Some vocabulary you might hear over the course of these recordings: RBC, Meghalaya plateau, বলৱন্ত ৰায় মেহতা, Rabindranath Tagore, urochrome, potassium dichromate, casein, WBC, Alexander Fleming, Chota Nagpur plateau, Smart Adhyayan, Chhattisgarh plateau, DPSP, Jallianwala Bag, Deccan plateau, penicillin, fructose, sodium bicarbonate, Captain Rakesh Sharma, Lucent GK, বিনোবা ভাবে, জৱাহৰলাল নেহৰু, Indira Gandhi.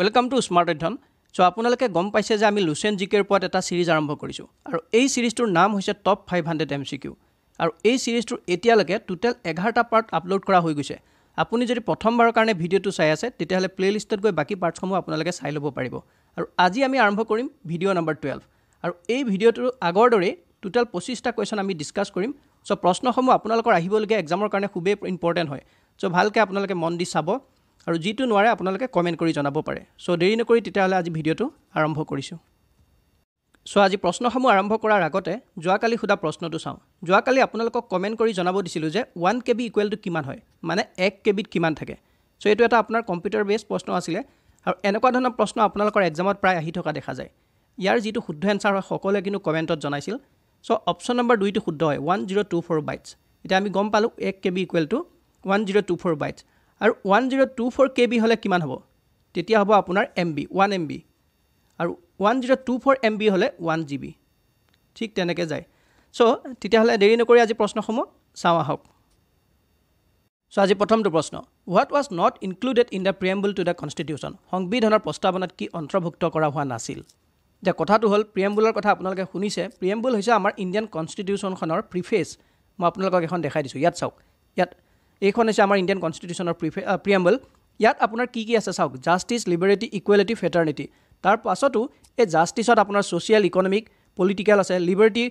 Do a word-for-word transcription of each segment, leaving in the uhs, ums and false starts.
Welcome to Smart Adhyayan. So, আপোনালোকে গম পাইছে যে আমি লুসেন্ট জিকে ৰ ওপৰত এটা সিৰিজ আৰম্ভ কৰিছো আৰু এই সিৰিজটোৰ নাম হৈছে টপ five hundred এমসিকিউ আৰু এই সিৰিজটোৰ এতিয়ালৈকে টোটাল eleven টা পাৰ্ট আপলোড কৰা হৈ গৈছে আপুনি যদি প্ৰথমবাৰৰ কাৰণে ভিডিওটো চাই আছে তেতিয়াহলে প্লেলিষ্টত গৈ বাকি পাৰ্টসমূহ আপোনালোকে চাই ল'ব পাৰিব আৰু আজি আমি আৰম্ভ কৰিম ভিডিও নম্বৰ twelve আৰু এই ভিডিওটোৰ আগৰ দৰে টোটাল twenty-five টা কোৱেশ্চন আমি ডিসকাস কৰিম সো প্ৰশ্নসমূহ আপোনালোকৰ আহিবলগা এক্সামৰ কাৰণে খুবেই ইম্পৰ্টেন্ট হয় সো ভালকে আপোনালোকে মন দি চাব আৰু জিটো নোৱাৰে আপোনালোকে কমেন্ট কৰি জনাব পাৰে সো দেৰি নকৰি তেতিয়াহলে আজি ভিডিওটো আৰম্ভ কৰিছো সো আজি প্ৰশ্নসমূহ আৰম্ভ কৰাৰ আগতে যোৱাকালি খুদা প্ৰশ্নটো চাওঁ যোৱাকালি আপোনালোকক কমেন্ট কৰি জনাব দিছিল যে one K B equal to কিমান হয় মানে one K B কিমান থাকে সো এটো এটা আপোনাৰ কম্পিউটাৰ বেস প্ৰশ্ন আছিল আৰু এনেকুৱা ধৰণৰ প্ৰশ্ন আপোনালোকৰ এক্সামত প্ৰায় আহি থকা দেখা যায় ইয়াৰ জিটো শুদ্ধ আনসাৰ হয় সকলে কিন্তু কমেন্টত জনাইছিল সো অপচন নম্বৰ two টো শুদ্ধ হয় one thousand twenty-four বাইটছ এটা আমি গম পালো one K B equal to one thousand twenty-four bytes আৰু one thousand twenty-four K B হলে কিমান হ'ব তেতিয়া হ'ব আপোনাৰ M B one M B আৰু one thousand twenty-four M B হলে one G B ঠিক তেনেকৈ যায় সো তেতিয়া হলে দেৰি নকৰি আজি প্ৰশ্নসমূহ চাও আহক সো আজি প্ৰথমটো প্ৰশ্ন what was not included in the preamble to the constitution সংবিধানৰ প্ৰস্তাৱনাত কি অন্তৰ্ভুক্ত কৰা হোৱা নাছিল যে কথাটো হল প্ৰিএম্বলৰ কথা আপোনালোকে শুনিছে প্ৰিএম্বল হৈছে আমাৰ ইন্ডিয়ান কনষ্টিটিউচনখনৰ প্ৰিফেচ মই আপোনালোকক এখন দেখাই দিছো ইয়াত চাওক ইয়াত এইখন আছে আমাৰ ইন্ডিয়ান কনষ্টিটিউচনৰ প্ৰিএম্বল ইয়াত আপোনাৰ কি কি আছে চাওক জাস্টিস লিবাৰটি ইকুৱেলিটি ফ্ৰেটাৰনিটি তাৰ পাছতো এই জাস্টিছত আপোনাৰ সোশ্যাল ইকোনমিক পলিটিক্যাল আছে liberty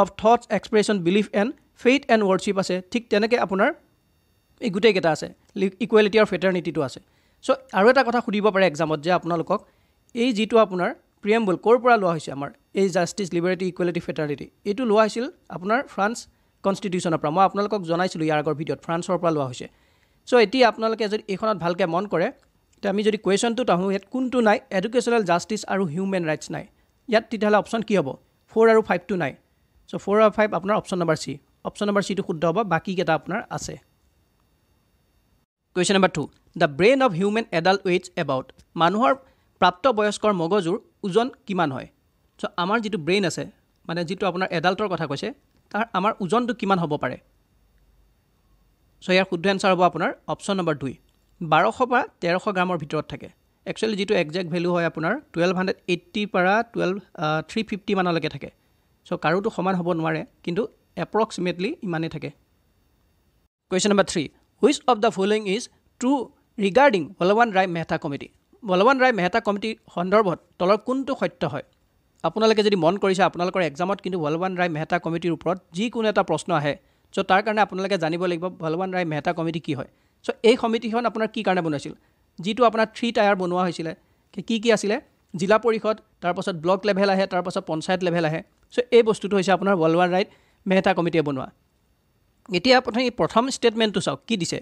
of thoughts expression belief and faith and worship আছে ঠিক তেনেকৈ আপোনাৰ এই গুটেই কেটা আছে ইকুৱেলিটি আৰু ফ্ৰেটাৰনিটিটো আছে সো আৰু এটা কথা খুদিব পাৰে এক্সামত যে আপোনালোকক এই যেটো আপোনাৰ প্ৰিএম্বল কৰ পৰা লোৱা হৈছে আমাৰ এই জাস্টিস লিবাৰটি ইকুৱেলিটি ফ্ৰেটাৰনিটি এটো লোৱা হৈছিল আপোনাৰ ফ্ৰান্স কনস্টিটিউশনৰ পৰা মই আপোনালোকক জনাইছিলো ইয়াৰ আগৰ ভিডিওত ফ্ৰান্সৰ পৰা লোৱা হৈছে সো এটি আপোনালোকে যদি এখনত ভালকৈ মন কৰে তে আমি যদি কোৱেশ্চনটো তাহু ইয়াত কোনটো নাই এডুকেশনাল জাস্টিস আৰু হিউম্যান ৰাইটছ নাই ইয়াত তেতিয়াহলে অপচন কি হ'ব four আৰু five টো নাই সো four আৰু five আপোনাৰ option number C option number C টো শুদ্ধ হ'ব বাকি কেটা আপোনাৰ আছে question number two the brain of human adult weights about মানুহৰ প্ৰাপ্ত বয়স্কৰ মগজুৰ ওজন কিমান হয় সো আমাৰ যেটো ব্ৰেইন আছে মানে যেটো আপোনাৰ এডাল্টৰ কথা কৈছে তাৰ আমাৰ ওজনটো কিমান হব পাৰে সো ইয়াৰ শুদ্ধ আনসাৰ হব আপোনাৰ option number two twelve hundred পৰা thirteen hundred গ্ৰামৰ ভিতৰত থাকে একচুয়ালি যেটো এক্সাক্ট ভ্যালু হয় আপোনাৰ twelve eighty পৰা twelve three fifty মান লাগে থাকে সো কাৰুটো সমান হব নোৱাৰে কিন্তু এপ্ৰক্সিমেটলি ইমানে থাকে question number three which of the following is true regarding বলৱন্ত ৰায় মেহতা committee বলৱন্ত ৰায় মেহতা committee সন্দৰ্ভত তলৰ কোনটো সত্য হয় আপোনালোকে যদি মন কৰিছে আপোনালোকৰ এক্সামত কিন্তু বলৱন্ত ৰায় মেহতা কমিটিৰ ওপৰত যি কোনো এটা প্ৰশ্ন আহে সো তাৰ কাৰণে আপোনালোকে জানিব লাগিব বলৱন্ত ৰায় মেহতা কমিটি কি হয় সো এই কমিটিখন আপোনাৰ কি কাৰণে বনাইছিল যেটো আপোনাৰ three টায়াৰ বনোৱা হৈছিল কি কি আছিল জিলা পৰিষদ তাৰ পাছত ব্লক লেভেল আহে তাৰ পাছত পঞ্চায়ত লেভেল আহে সো এই বস্তুটো হৈছে আপোনাৰ বলৱন্ত ৰায় মেহতা কমিটিয়ে বনোৱা এতিয়া আপুনি প্ৰথম ষ্টেটমেন্টটো চাওক কি দিছে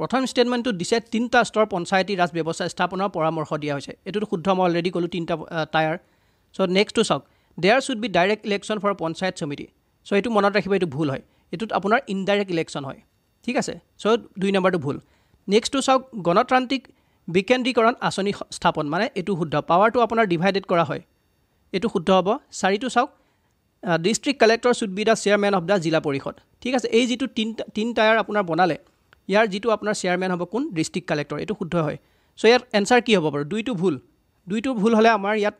প্ৰথম ষ্টেটমেন্টটো দিছে তিনটা স্তৰ পঞ্চায়তী ৰাজ ব্যৱস্থা স্থাপনৰ পৰামৰ্শ দিয়া হৈছে এটোটো শুদ্ধ মই অলৰেডি ক'লো তিনটা টায়াৰ সো নেক্সট টু সক there should be direct election for Panchayat Samiti so এটু মনত ৰাখিব এটু ভুল হয় এটু আপোনাৰ ইনডাইৰেক্ট ইলেকশন হয় ঠিক আছে সো দুই নম্বৰটো ভুল নেক্সট টু সক গণতান্ত্ৰিক বিকেন্দ্ৰীকৰণ আঁচনি স্থাপন মানে এটু শুদ্ধ পাৱাৰটো আপোনাৰ ডিভাইডেড কৰা হয় এটু শুদ্ধ হ'ব চাৰি টু সক district collector should be the chairman of the Zila Parishad ঠিক আছে এই যেটু তিন তিন টায়াৰ আপোনাৰ বনালে ইয়াৰ যেটু আপোনাৰ চেয়াৰম্যান হ'ব কোন ডিস্ট্ৰিক্ট কালেক্টৰ এটু শুদ্ধ হয় সো ইয়াৰ আনসাৰ কি হ'ব বাৰু দুইটো ভুল দুইটো ভুল হলে আমাৰ ইয়াত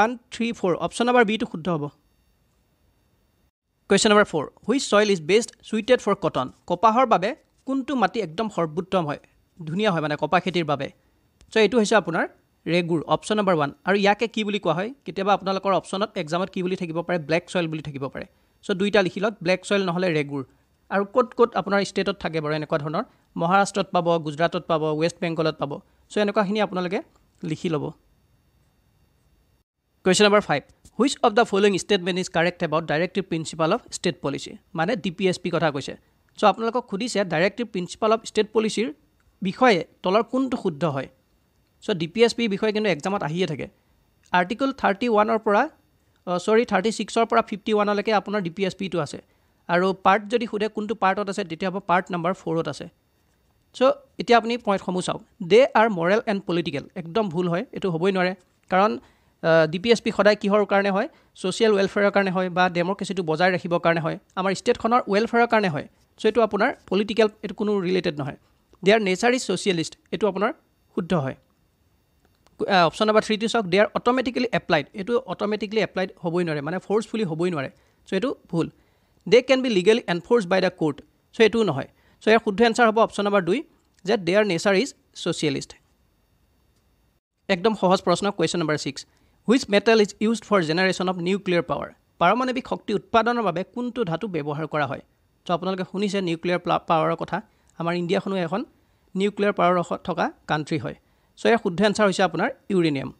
one three four option number B টো শুদ্ধ হ'ব question number four which soil is best suited for cotton কপাহৰ বাবে কোনটো মাটি একদম সৰ্বোত্তম হয় ধুনিয়া হয় মানে কপাহ খেতিৰ বাবে সো এটো হৈছে আপোনাৰ ৰেগুৰ অপচন নম্বৰ one আৰু ইয়াকে কি বুলি কোৱা হয় কেতিয়াবা আপোনালোকৰ অপচনত এক্সামত কি বুলি থাকিব পাৰে ব্ল্যাক সয়েল বুলি থাকিব পাৰে সো দুইটা লিখি লওক ব্ল্যাক সয়েল নহলে ৰেগুৰ আৰু কোট কোট আপোনাৰ ষ্টেটত থাকে বাৰু এনেকুৱা ধৰণৰ মহাৰাষ্ট্ৰত পাব গুজৰাটত পাব ওয়েস্ট বেংগলত পাব সো এনেকুৱাখিনি আপোনালোকে লিখি ল'ব Question number five. Which of the following statement is correct about directive principle of state policy? মানে D P S P কথা কৈছে। সো আপোনালোকক খুদিছে directive principle of state policy বিষয়ে তলৰ কোনটো শুদ্ধ হয়। So D P S P বিষয়ে কিন্তু এক্সামত আহিয়ে থাকে। আর্টিকল thirty-one ৰ পৰা সৰি thirty-six ৰ পৰা fifty-one লৈকে আপোনাৰ D P S P টো আছে। আৰু পাৰ্ট যদি খুদে কোনটো পাৰ্টত আছে তেতিয়া হ'ব পাৰ্ট নাম্বাৰ four ত আছে। সো এতিয়া আপুনি পইণ্টসমূহ চাওক। They are moral and political একদম ভুল হয় এটো হ'বই নোৱাৰে কাৰণ D P S P খদাই কিহৰ কাৰণে হয় সোশ্যাল ওয়েলফেয়াৰৰ কাৰণে হয় বা ডেমোক্ৰেসিটো বজাই ৰাখিবৰ কাৰণে হয় আমাৰ ষ্টেটখনৰ ওয়েলফেয়াৰৰ কাৰণে হয় সো এটো আপোনাৰ পলিটিক্যাল এটো কোনো ৰিলেটেড নহয় দেয়াৰ নেচাৰ ইজ সোশ্যালিষ্ট এটো আপোনাৰ শুদ্ধ হয় option number three to shock they are automatically applied. It will automatically applied hoboi nare mane forcefully hoboi nare. So it bhul. They can be legally enforced by the court. So it no hoy. So your good answer hobo option number two that their nature is socialist. Ekdom hohos prashna question number six. Which metal is used for generation of nuclear power? Paranabik hokti utpadonor babe kuntu dhatu bebohar kora hoy. So apnaloke hunise nuclear power kotha amar India khonu ekhon nuclear power thoka country hoy. So your good answer is uranium.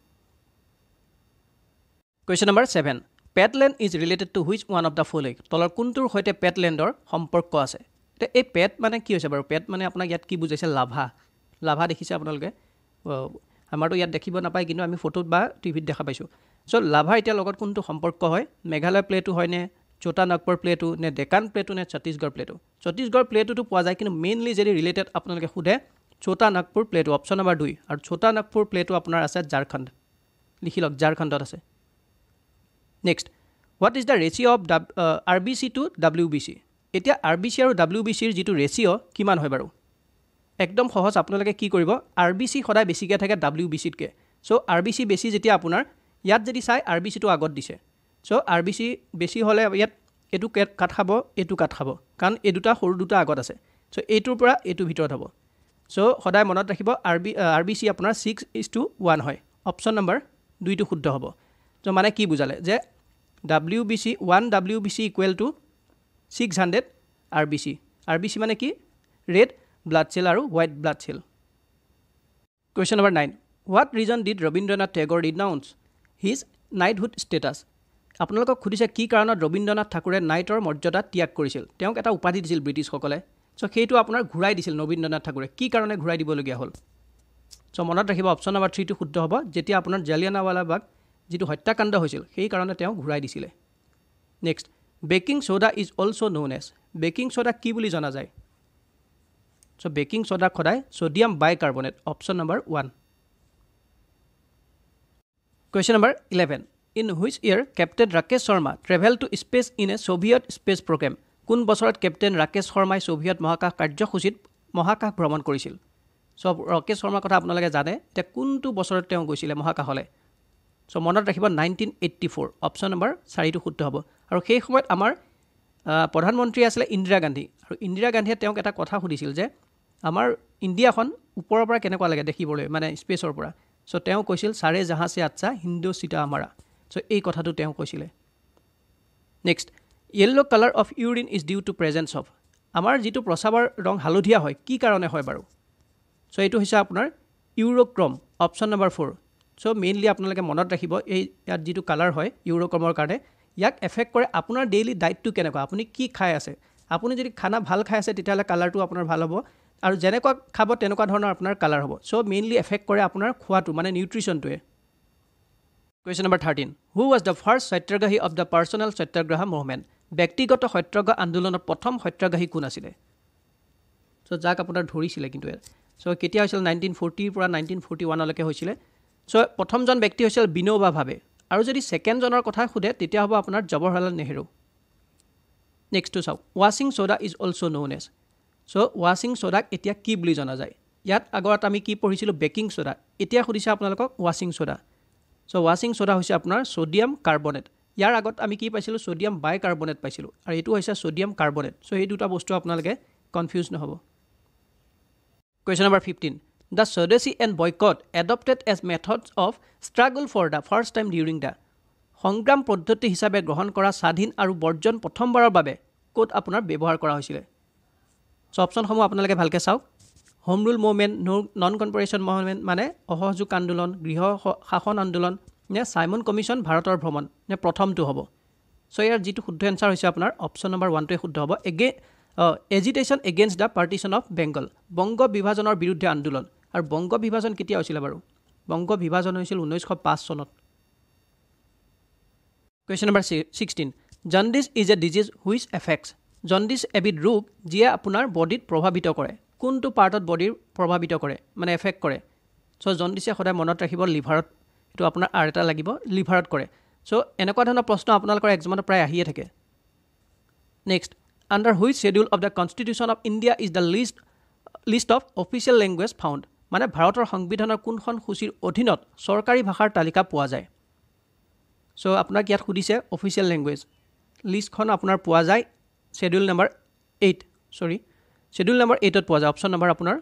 Question number seven. Petland is related to which one of the following? Tolor kuntur hoite petland or homporko ase. The a pet mane ki hoise baru pet mane apna yat ki bujaise lava. Lava dekhise apnaloke. Amar to yat dekhibo napai kintu ami photo ba T V t dekha paisu. So lava eta logot kuntu homporko hoy? Meghalaya plateau hoy ne Chota Nagpur plateau ne Deccan plateau ne Chhattisgarh plateau. Chhattisgarh plateau to poa jay kintu mainly jeri related apnaloke khudhe Chota Nagpur plateau option number two and Chota Nagpur plateau apnar ase Jharkhand likhi lok Jharkhand ase. Next, what is the ratio of uh, R B C to W B C? Etia R B C aru W B C r jitu ratio kiman hoy baru ekdom sohoj apnalage ki koribo R B C khoda besi ke thake W B C ke. So R B C besi jetia apunar yat jodi sai R B C to agot dise. So R B C besi hole yat etu kat khabo etu kat khabo kan e duta horu duta agot ase. So etu pura etu bhitor hobo. So, Hodai Monat Rakibo R B C upon six is to one hoy. Option number two to Hudda Hobo. So, Mana ki bujale. The W B C one W B C equal to six hundred R B C. R B C Manaki red blood cell or white blood cell. Question number nine. What reason did Rabindranath Tagore denounce his knighthood status? Aponalok khudise ki karonot Rabindranath Tagore knight or morjada tyag korisil. Teok eta upadhi disil British kokole. So, he to apnar ghurai disil Rabindranath Tagore. Ki karone ghurai dibologia hol. So, monat rakhiba option number three to Hudda hobo. Jetia apnar Jallianwala Bag jitu hotyakanda hoisil. He karone teo ghurai disile. Next, baking soda is also known as baking soda ki boli jana jay. So, baking soda khodai sodium bicarbonate. Option number one. Question number eleven. In which year Captain Rakesh Sharma traveled to space in a Soviet space program? Kun bosorat Captain Rakesh Sharma Soviet Mahakash Karjokushit Mahakash Brahman Korisil. So Rakesh Sharma kotha apnaloge jane te kuntu bosorot teo goisile Mahakash hole. So monot rakhibo nineteen eighty-four option number four to Hudda hobo. Aru sei somoyt amar pradhan montri asile Indira Gandhi. Aru Indira Gandhi teok eta kotha hudisil je amar India khon uporor pora kenekwa lage dekhibole mane space or pora. So teo koisil sare jahan se acha Hindu sita amara. So ei kotha tu teo koisile. Next, yellow color of urine is due to presence of amar jitu prosabar rong halodhia hoy ki karone hoy baru. So etu hisa apnar urochrome option number four. So mainly apnalake monot rakhibo ei yar jitu color hoy urochrome or karone yak affect kore apunar daily diet tu keneko apuni ki khai ase apuni jodi khana bhal khai ase titala color tu apunar bhal hobo aru jeneko khabo teneko dhornor apunar color hobo. So mainly affect kore apunar khwa tu mane nutrition tu. Question number thirteen. Who was the first satyagrahi of the personal satyagraha movement? ব্যক্তিগত সত্যাগ্ৰহ আন্দোলনৰ প্ৰথম সত্যাগ্ৰহী কোন আছিল? So যাক আপোনাৰ ধৰিছিল কিন্তু so কেতিয়া হৈছিল nineteen forty পৰা nineteen forty-one লৈকে হৈছিল। সো প্ৰথমজন ব্যক্তি হৈছিল বিনোবা ভাবে আৰু যদি সেকেন্ড জনৰ কথা খুদে তেতিয়া হ'ব আপোনাৰ জৱাহৰলাল নেহৰু। নেক্সট টু চাও washing soda is also known as. So washing সোডাক এতিয়া কি বুলি জনা যায়? ইয়াত আগত আমি কি পঢ়িছিল বেকিং সোডা এতিয়া খুদিছে আপোনালোকক washing soda. So washing soda হৈছে আপোনাৰ সোডিয়াম কাৰ্বনেট। ইয়াৰ আগত আমি কি পাইছিলো সোডিয়াম বাইকাৰ্বনেট পাইছিলো আৰু এটো হৈছে সোডিয়াম কাৰ্বনেট। সো এই দুটা বস্তু আপোনালকে কনফিউজ নহব। Question number fifteen. The Swadeshi and boycott adopted as methods of struggle for the first time during the সংগ্রাম পদ্ধতি হিচাপে গ্ৰহণ কৰা স্বাধীন আৰু বৰ্জন প্ৰথমবাৰৰ বাবে কোড আপোনাৰ ব্যৱহাৰ কৰা হৈছিল। সো অপচনসমূহ আপোনালকে ভালকে চাওক। Home rule movement, non cooperation movement মানে অসহযোগ আন্দোলন, গৃহ শাসন আন্দোলন ने साइमन कमीशन भारतर भ्रमण ने प्रथम तो हबो। सो यार जितु शुद्ध आंसर হৈছে আপোনাৰ অপচন নম্বৰ one টোৱে শুদ্ধ হব। এগে agitation against the partition of Bengal বংগ বিভাজনৰ বিৰুদ্ধে আন্দোলন আৰু বংগ বিভাজন কেতিয়া হৈছিল বাৰু? বংগ বিভাজন হৈছিল nineteen oh five চনত। Question number sixteen. Jaundice is a disease which affects jaundice এবিড ৰোগ যিয়ে আপোনাৰ বডিত প্ৰভাৱিত কৰে কোনটো পাৰ্টত বডিৰ প্ৰভাৱিত কৰে মানে এফেক্ট কৰে। সো জন্ডিসে সদায় মনত ৰাখিব লিভাৰত to apna areta lagibo liverot kore. So enokwa dhana proshno apnalokor exam pray ahiye thake. Next, under which schedule of the Constitution of India is the list list of official language found? মানে ভাৰতৰ সংবিধানৰ কোনখন সূচীৰ অধীনত চৰকাৰী ভাষাৰ তালিকা পোৱা যায় সো আপোনাক ইয়াত খুদিছে অফিচিয়েল ল্যাঙ্গুৱেজ লিষ্টখন আপোনাৰ পোৱা যায় schedule number eight sorry schedule number eight ত পোৱা যায় অপশন নম্বৰ আপোনাৰ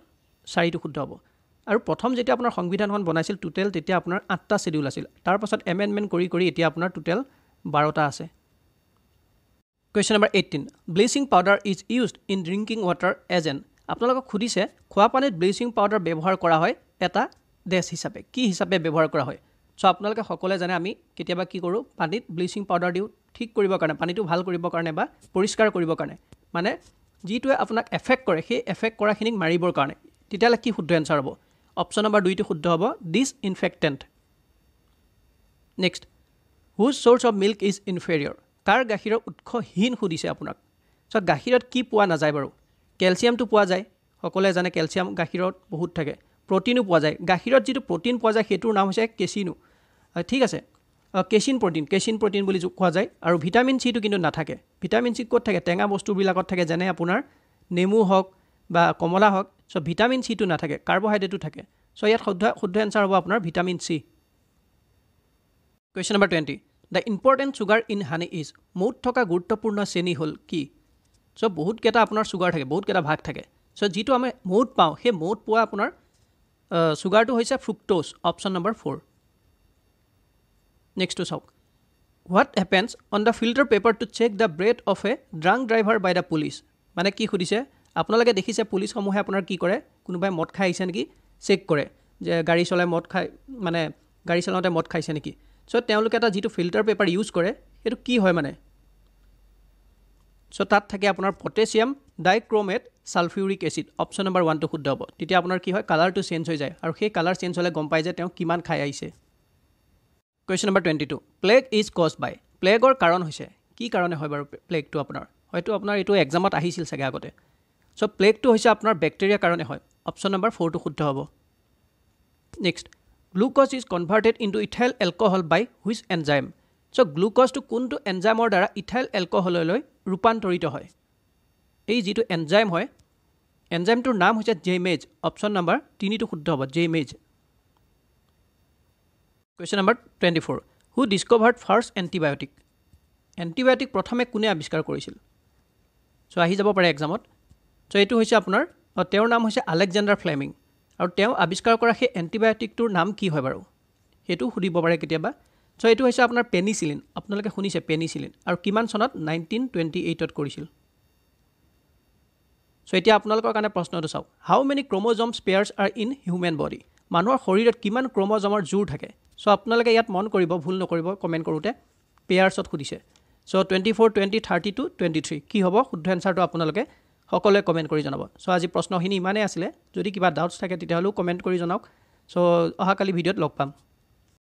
চাৰিটো শুদ্ধ হ'ব আৰু প্ৰথম যেতিয়া আপোনাৰ সংবিধানখন বনাইছিল টোটাল তেতিয়া আপোনাৰ আঠটা শেডিউল আছিল তাৰ পাছত এমেন্ডমেন্ট কৰি কৰি এতিয়া আপোনাৰ টোটাল twelve টা আছে Question number eighteen. Bleaching powder is used in drinking water as an. আপোনালোকক খুদিছে খোৱা পানীত ব্লিচিং পাউডাৰ ব্যৱহাৰ কৰা হয় এটা দেশ হিচাপে কি হিচাপে ব্যৱহাৰ কৰা হয় সো আপোনালোকে সকলোৱে জানে আমি কেতিয়াবা কি কৰো পানীত ব্লিচিং পাউডাৰ দিও ঠিক কৰিব কাৰণে পানীটো ভাল কৰিব কাৰণে বা পৰিষ্কাৰ কৰিব কাৰণে মানে যিটোৱে আপোনাক এফেক্ট কৰে সেই এফেক্ট কৰাখিনিক মাৰিবৰ কাৰণে তেতিয়ালে কি শুদ্ধ আনসাৰ হ'ব অপশন নম্বৰ two টো শুদ্ধ হ'ব disinfectant next whose source of milk is inferior কাৰ গাখীৰৰ উৎসহীন খুদিছে আপোনাক সো গাখীৰত কি পোৱা নাযায় বাৰু Calcium to poazai, hokole jane calcium gahirot bahut thake. Protein u poazai, gahirot jitu protein poazai hetur naam hoise casein. Thik ase. Casein protein, casein protein boli poazai aru vitamin C tu kintu na thake. Vitamin C kot thake tenga bostu bilakot thake jane apunar nemu hok ba komola hok so vitamin C tu na thake, carbohydrate tu thake. So yar khodha khodha answer hobo apunar vitamin C. Question number twenty. The important sugar in honey is mot thoka gurutopurna seni hol ki So, বহুত কেটা আপনার sugar থাকে বহুত কেটা ভাগ থাকে so যেটো আমি মোট পাও হে মোট পোৱা আপনাৰ সুগাৰটো হৈছে fructose option number four next to সাউক what happens on the filter paper to check the breath of a drunk driver by the police মানে কি খুদিছে আপোনালকে দেখিছে পুলিশ সমূহে আপোনাৰ কি কৰে কোনোবাই মদ খাই আছে নেকি চেক কৰে যে গাড়ী চলাই মদ খাই মানে গাড়ী চলাওতে মদ খাইছে নেকি সো তেওঁলোকে এটা যেটো ফিল্টার পেপার ইউজ কৰে এটো কি হয় মানে So tat thake apunar potassium dichromate sulfuric acid option number one to khud hobo titia apunar ki hoy color to change hoi jay aru he color change hole gom pai jay teo kiman khai aise question number twenty-two plague is caused by plague or karon hoise ki karone hoy baru plague to apunar hoytu apunar etu exam at ahisil sage agote so plague to hoise apunar bacteria karone hoy option number four to khud hobo next glucose is converted into ethyl alcohol by which enzyme so glucose to kun to enzyme or dara ethyl alcohol loi रूपांतरित হয় এই যেটো enzyme হয় এনজাইমটোৰ নাম হৈছে জেমেজ option number three টো শুদ্ধ হ'ব জেমেজ question number twenty-four who discovered first antibiotic antibiotic প্ৰথমে কোনে আৱিষ্কাৰ কৰিছিল সো আহি যাব পাৰে এক্সামত সো এটো হৈছে আপোনাৰ তেওঁৰ নাম হৈছে আলেকজাণ্ডাৰ ফ্লেমিং আৰু তেওঁ আৱিষ্কাৰ কৰা সেই এন্টিবায়োটিকটোৰ নাম কি হয় বাৰু হেতু সুধিব পাৰে কেতিয়াবা So it was আপনাৰ পেনিসিলিন আপনালকে শুনিছে পেনিসিলিন আৰু কিমান সনত nineteen twenty-eight ত কৰিছিল সো এতিয়া আপোনালকৰ কাৰণে প্ৰশ্নটো চাও how many chromosomes pairs are in human body মানুহৰ শৰীৰত কিমান ক্ৰোমোজমৰ জোৰ থাকে সো আপোনালকে ইয়াত মন কৰিব ভুল নকৰিব কমেন্ট কৰোতে পেয়াৰ্ছত খুদিছে so twenty-four twenty thirty-two twenty-three কি হ'ব শুদ্ধ আনসারটো আপোনালকে সকলোৱে কমেন্ট কৰি জনাব সো আজি প্ৰশ্নখিনি ইমানে আছিল যদি কিবা ডাউটছ থাকে তেতিয়াহ'লে কমেন্ট কৰি জনাওক সো অহাকালি ভিডিওত লগ পাম